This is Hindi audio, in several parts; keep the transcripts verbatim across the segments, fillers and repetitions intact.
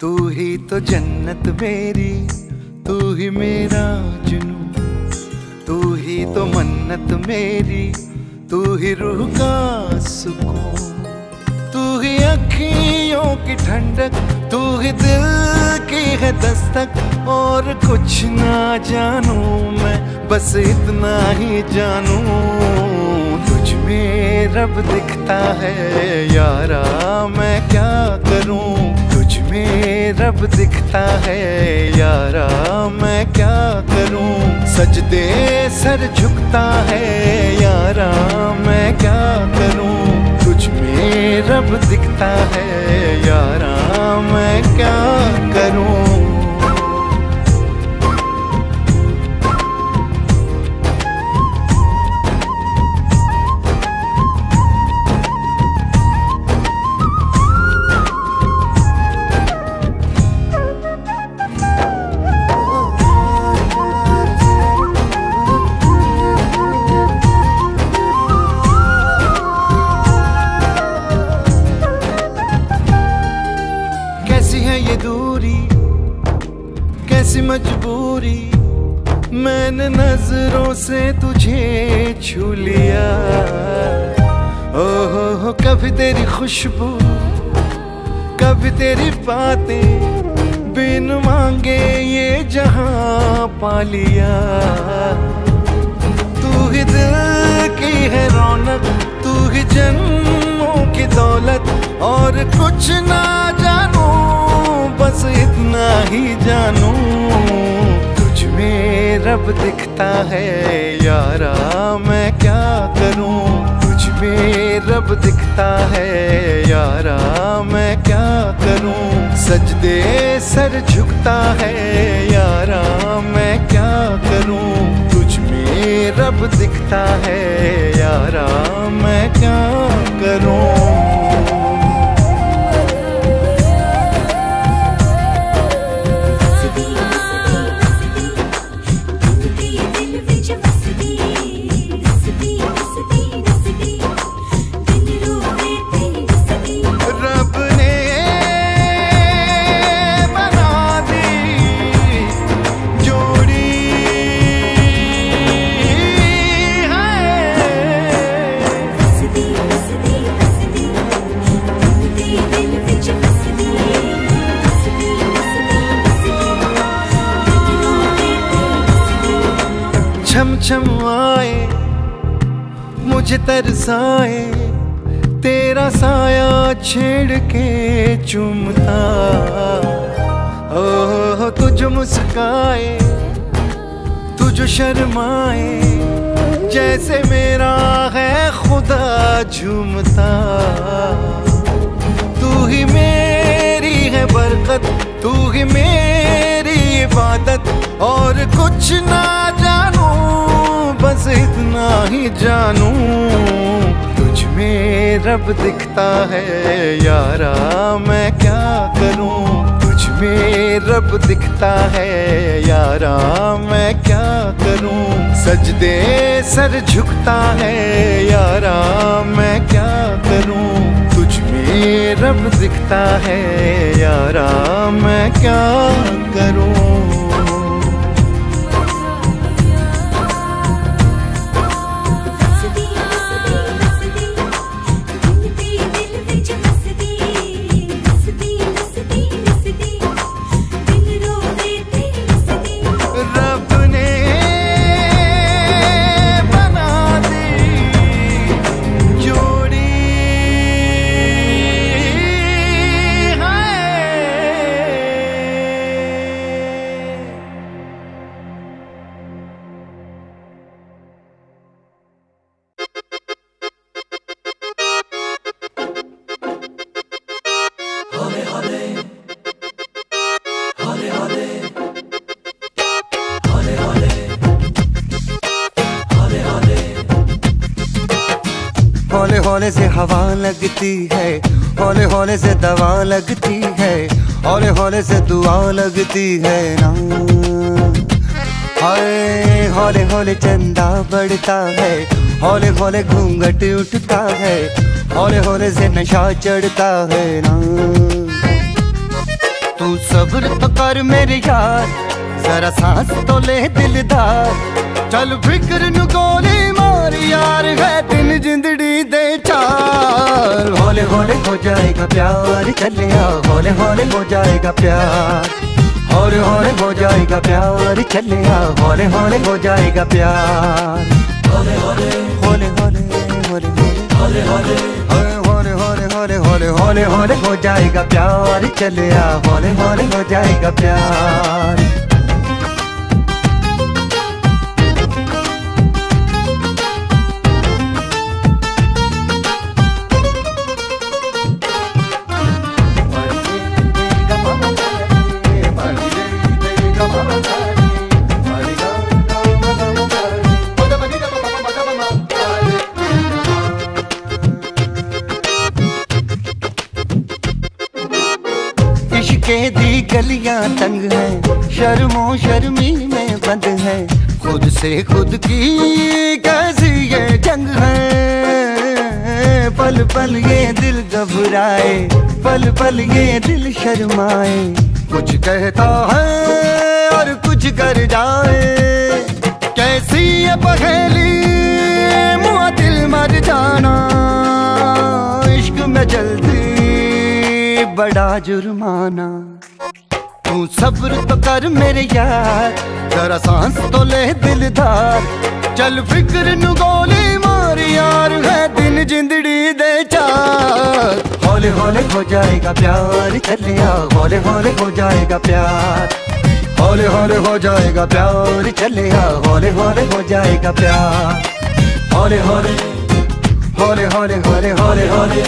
तू ही तो जन्नत मेरी, तू ही मेरा जुनून, तू ही तो मन्नत मेरी, तू ही रूह का सुकून, तू ही अखियों की ठंडक, तू ही दिल की है दस्तक। और कुछ ना जानूं मैं, बस इतना ही जानूं, तुझ में रब दिखता है यारा मैं क्या करूं। तुझ में रब दिखता है यारा मैं क्या करूं, सजदे सर झुकता है यारा मैं क्या करूं। तुझ में रब दिखता है यारा मैं क्या करूं। ये दूरी कैसी मजबूरी, मैंने नजरों से तुझे छू लिया। ओहो हो, कभी तेरी खुशबू कभी तेरी बातें, बिन मांगे ये जहां पा लिया। तू ही दिल की है रौनक, तू ही जन्मों की दौलत। और कुछ ना जानूं बस इतना ही जानूं, तुझ में रब दिखता है यारा मैं क्या करूं। तुझ में रब दिखता है यारा मैं क्या करूं, सजदे सर झुकता है यारा मैं क्या करूं। तुझ में रब दिखता है यारा मैं क्या करूं। छम छम आए मुझे तरसाए, तेरा साया छेड़ के चूमता। ओह तुझ मुस्काए तुझ शर्माए, जैसे मेरा है खुदा झूमता। तू ही मेरी है बरकत, तू ही मेरी इबादत। और कुछ ना जानूं बस इतना ही जानूं, तुझ में रब दिखता है यारा मैं क्या करूं। तुझ में रब दिखता है यारा मैं क्या करूं, सजदे सर झुकता है यारा मैं क्या करूं। तुझ में रब दिखता है यारा मैं क्या करूं। हौले हौले से हवा लगती है, हौले हौले से दवा लगती है, हौले हौले से दुआ लगती है ना। हाय हौले हौले चंदा बढ़ता है, हौले हौले घूंघट उठता है, हौले हौले से नशा चढ़ता है ना। तू सब्र तो कर मेरे यार, जरा सांस तो ले दिलदार। चल फिक्र नु गोली मार यार, है दिन जिंदड़ी दे चार। हौले हौले हो जाएगा प्यार, चलिया हौले हौले हो जाएगा प्यार। हौले हौले हो जाएगा प्यार, चलिया हौले हौले हो जाएगा प्यार। हौले हौले हौले हौले हौले हौले हौले हौले हौले हौले हौले हौले हो जाएगा प्यार, चलिया हौले हौले हो जाएगा प्यार। इश्क़ दी गलियां तंग है, शर्मो शर्मी में बंद है। खुद से खुद की कैसी ये जंग है। पल पल ये दिल घबराए, पल पल ये दिल शर्माए। कुछ कहता है और कुछ कर जाए। कैसी ये पहेली, मुआ दिल मर जाना। इश्क़ में जल्दी बड़ा जुर्माना। तू सब्र तो कर मेरे यार, जरा सांस तो ले दिलदार। चल फिक्र नु गोली मार यार, है दिन जिंदड़ी दे चार। हौले हौले हो जाएगा प्यार, चलिया हौले हौले हो जाएगा प्यार। हौले हौले हो जाएगा प्यार, चलिया हौले हौले हो जाएगा प्यार। हौले हौले हौले हौले हौले हौले हौले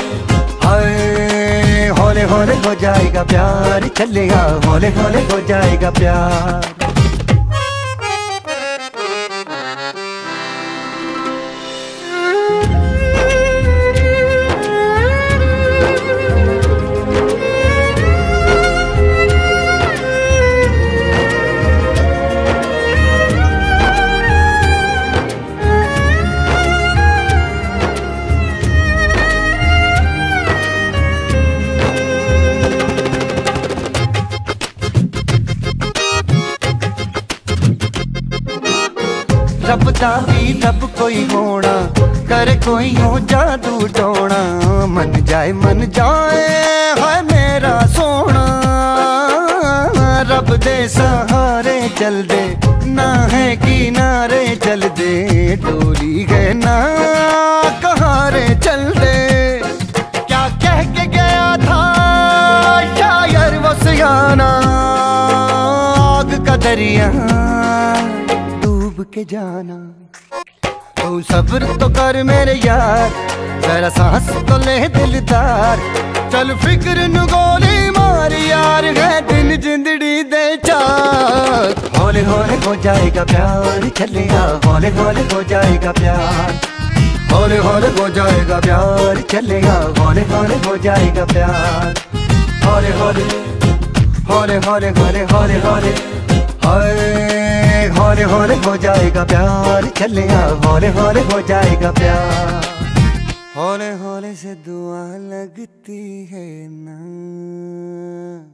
हाय हौले हौले हो जाएगा प्यार, चलेगा हौले हौले हो जाएगा प्यार। रब दा भी रब कोई होना, करे कोई हो जादू टोना। मन जाए मन जाए है मेरा सोना। रब दे सहारे चल दे, ना है किनारे चल दे। डोली गए ना कहारे चल दे। क्या कह के गया था शायर वो सियाना, आग का दरिया के जाना। तू सब्र तो कर मेरे यार, जरा सांस तो ले दिलदार। चल फिक्र नु गोली मार यार, है दिन जिंदड़ी दे चार। हौले हौले हो जाएगा प्यार, चलिया हौले हौले हो जाएगा प्यार। हौले हौले हो जाएगा प्यार, चलिया हौले हौले हो जाएगा प्यार। हौले हौले हौले हौले हौले हौले हौले हाय हौले हौले हो जाएगा प्यार, चलिया हौले हौले हो जाएगा प्यार। हौले हौले से दुआ लगती है ना।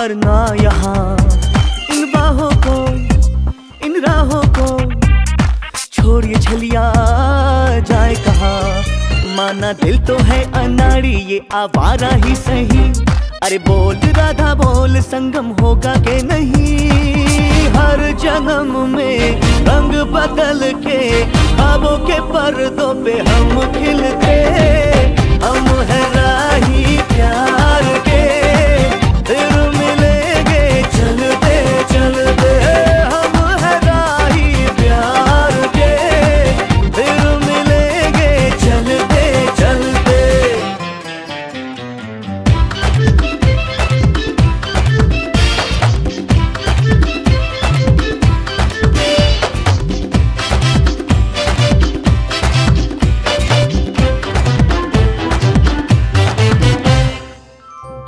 मरना यहाँ। इन बाहों को इन राहों को छोड़िए छलिया जाए कहाँ। माना दिल तो है अनाड़ी ये आवारा ही सही, अरे बोल राधा बोल संगम होगा के नहीं। हर जन्म में रंग बदल के ख्वाबों के पर्दों पे हम खिलते, हम है राही प्यार के, फिर मिलेंगे चलते चलते। हम है राही प्यार के, फिर मिलेंगे चलते चलते।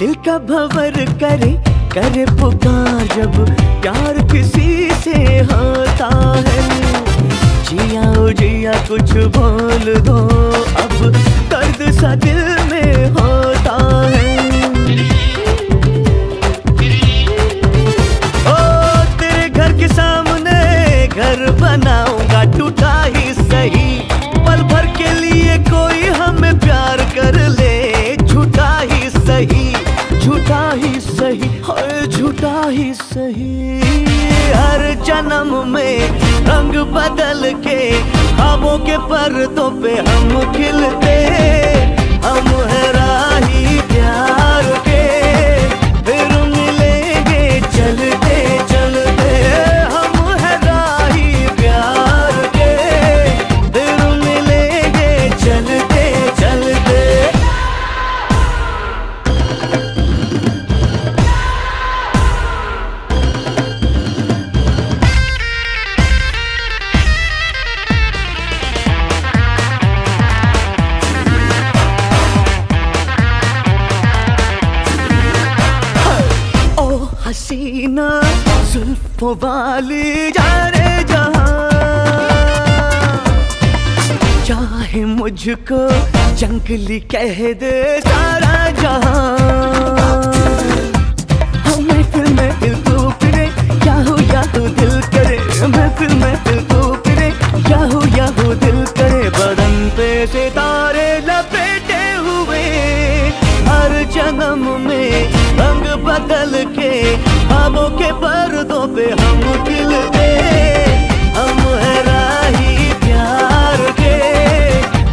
दिल का भंवर करे करे पुकार जब प्यार किसी से होता है। जिया ओ जिया कुछ बोल दो, अब दर्द सा दिल में होता है। ओ तेरे घर के सामने घर बनाऊंगा टूटा ही सही, पल भर के लिए कोई हमें प्यार कर ले। झूठा ही सही झूठा ही सही और झूठा ही सही। हर जन्म में रंग बदल के ख्वाबों के पर्दों पे हम खिलते, हम है राही प्यार के, फिर मिलेंगे चलते चलते। हम है राही प्यार के, फिर मिलेंगे चलते चलते। हसीना जुल्फों वाली जाने जहां, चाहे मुझको जंगली कह दे सारा जहां। मैं फिर मैं दिल को फिरे क्या हो या हो दिल करे, मैं फिर मैं दिल को फिरे क्या हो या हो दिल करे। बदन पे सितारे लपेटे हुए, हर जन्म में रंग बदल के ख्वाबों के पर्दों पे हम खिलते, हम है राही प्यार के,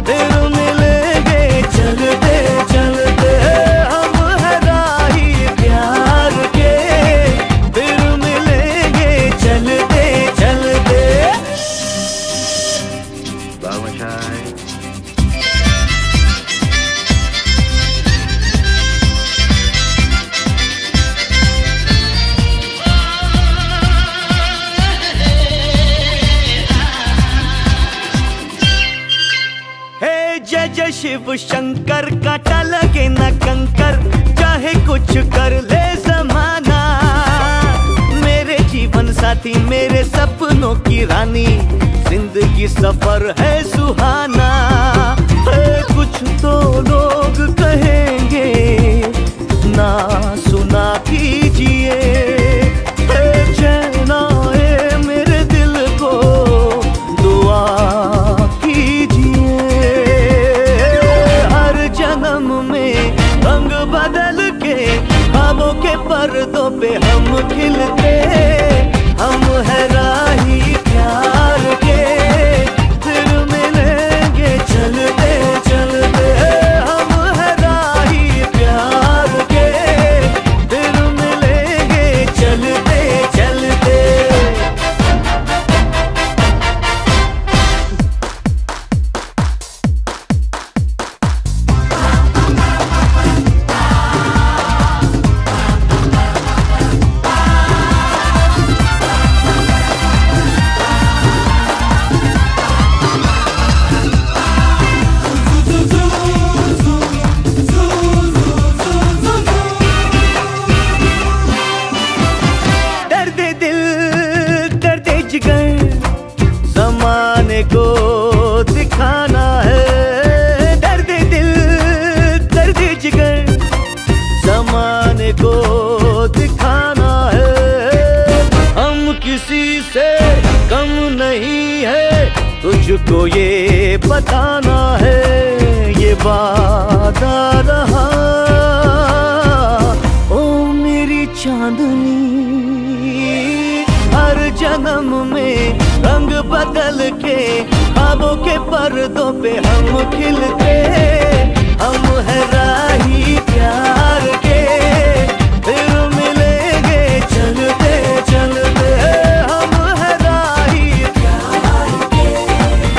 फिर मिलेंगे चलते चलते। हम है राही प्यार के, फिर मिलेंगे चलते चलते। जय जय शिव शंकर काटा लगे ना कंकर, चाहे कुछ कर ले जमाना। मेरे जीवन साथी मेरे सपनों की रानी, जिंदगी सफर है सुहाना। है कुछ तो लोग कहेंगे ना सुना कीजिए, चैना है मेरे दिल को दुआ कीजिए। रंग बदल के ख्वाबों के पर्दों पे हम खिलते, हम है राही प्यार के, फिर मिलेंगे चलते चलते। मुझको ये बताना है, ये वादा रहा। ओ मेरी चांदनी, हर जन्म में रंग बदल के ख्वाबों के पर्दों पे हम खिलते, हम है राही प्यार के, फिर मिलेंगे चलते चलते, हम है राही प्यार के,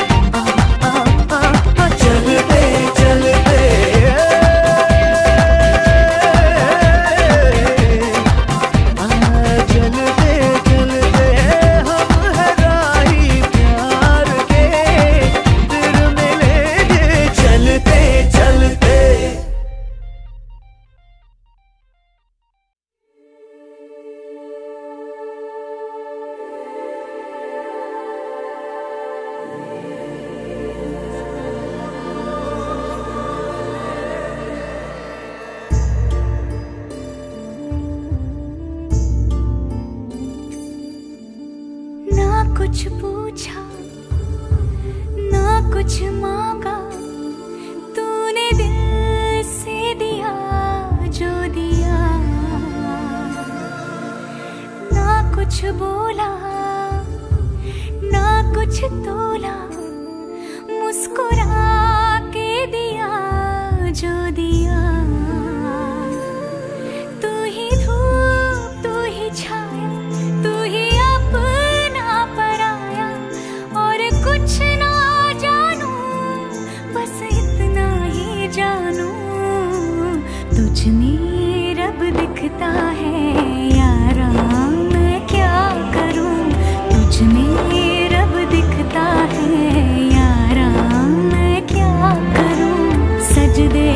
आ, आ, आ, आ, चलते चलते। आ, चलते चलते हम है राही प्यार के, फिर मिलेंगे चलते चलते। कुछ पूछा ना कुछ मांगा, तूने दिल से दिया जो दिया, ना कुछ बोला ना कुछ तोला, मुस्कुरा के दिया जो दिया। तू ही धूप तू ही छाया, तू ही तुझ में रब दिखता है यारा मैं क्या करूं, तुझ में रब दिखता है यारा मैं क्या करूं, सजदे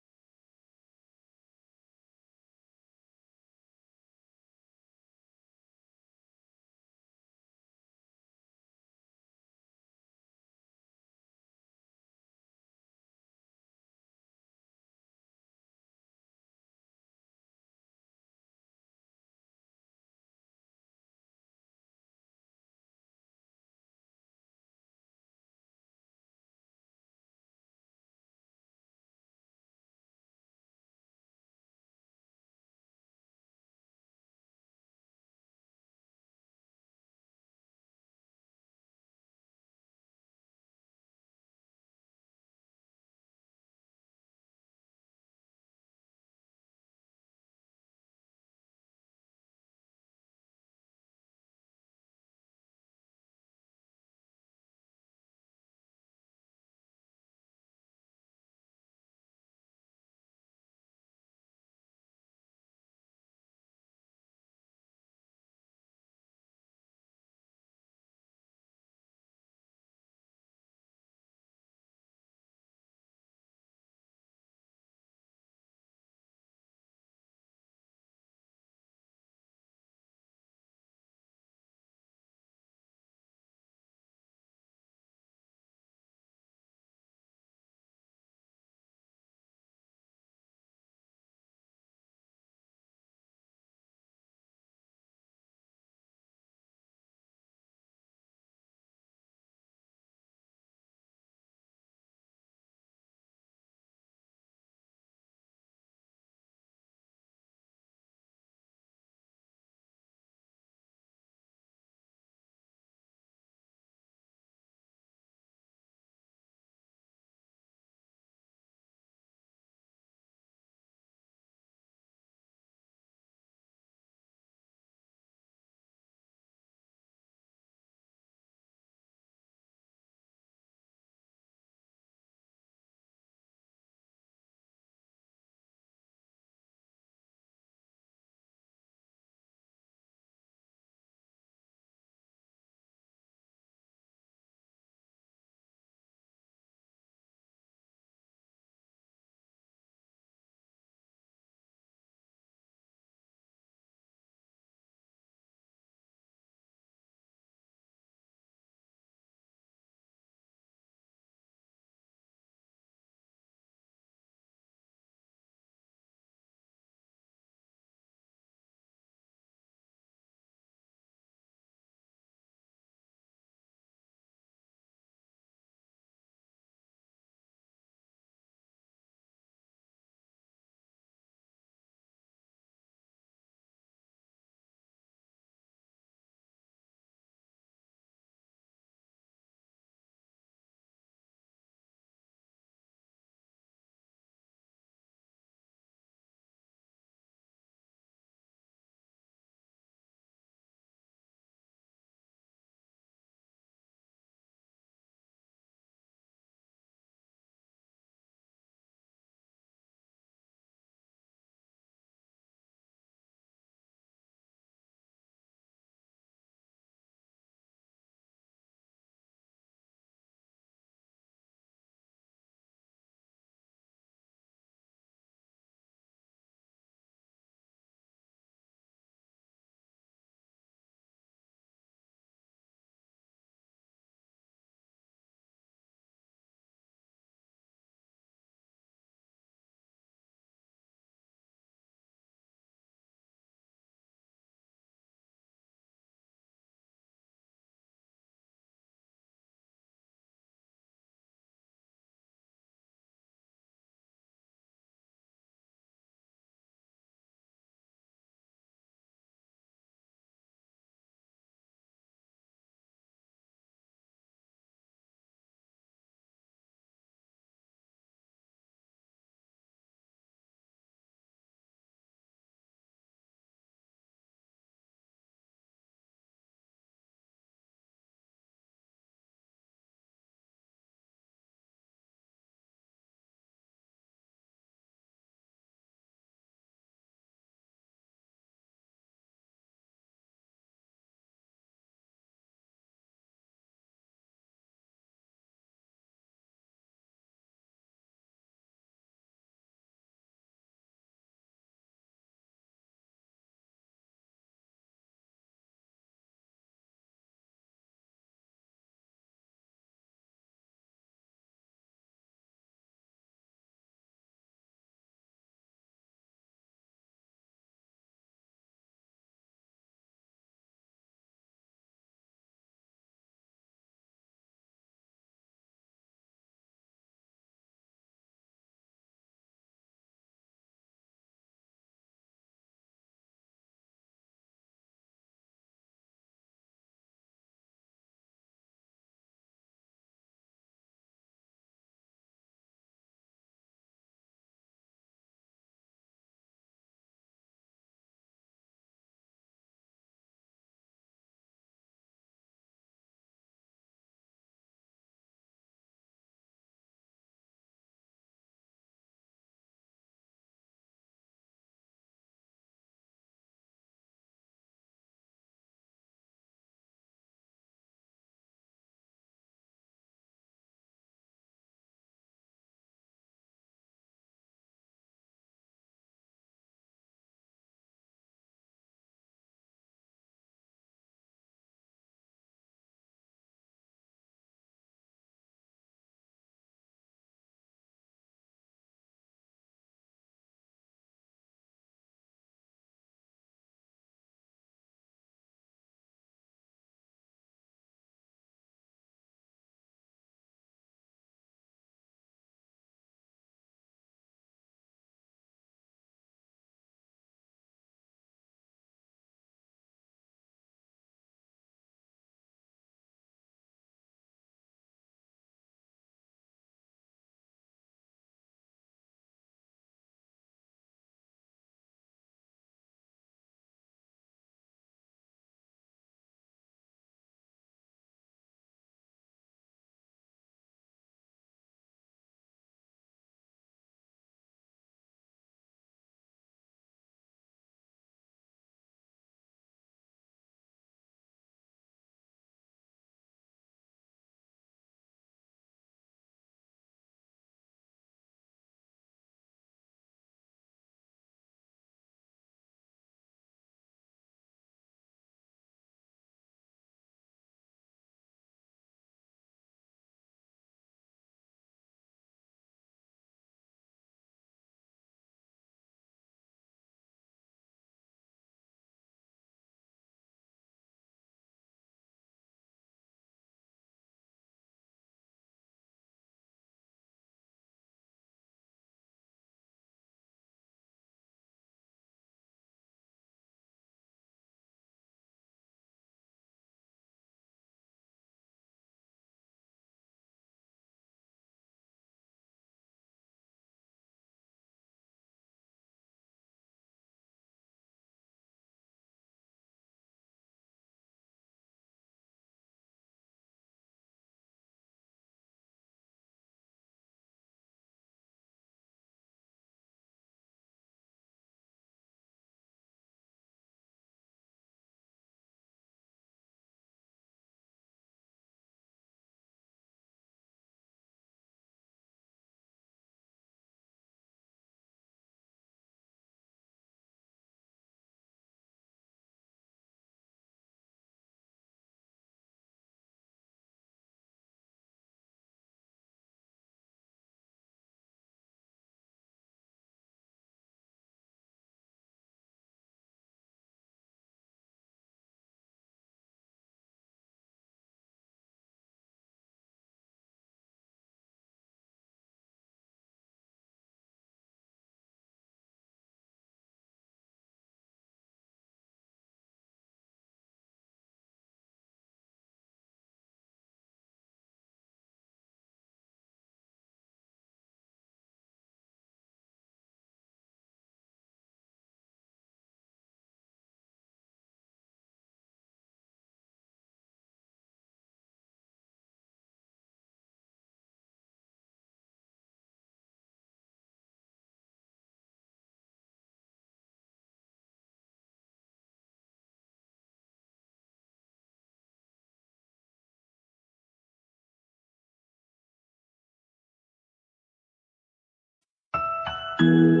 Feel my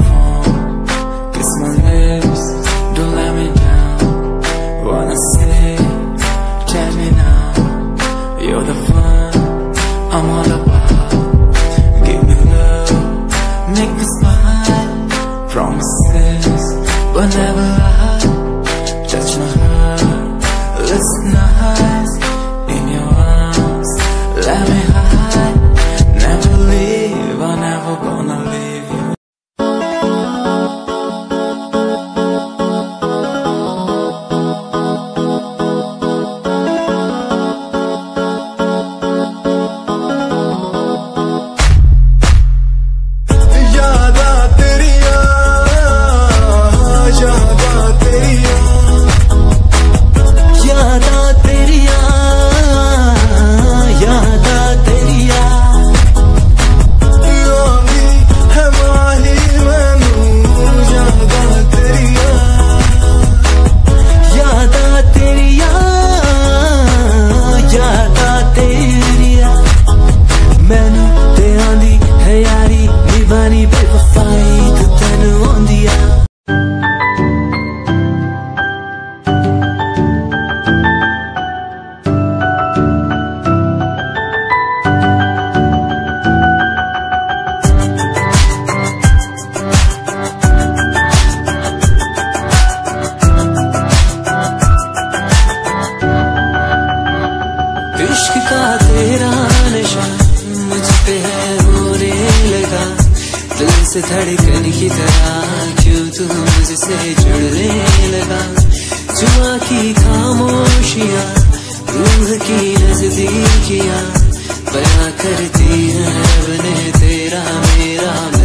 phone, kiss my lips, don't let me down. I'm all about giving up, make me smile, promises but never lie. Touch my heart, listen eyes in your arms, let me hide. Never leave, I'm never gonna leave you. धड़कन की तरह क्यों तू मुझसे जुड़ने लगा, जुआ की खामोशियाँ रूह की नजदीकियाँ बयां करती हैं अपने तेरा मेरा।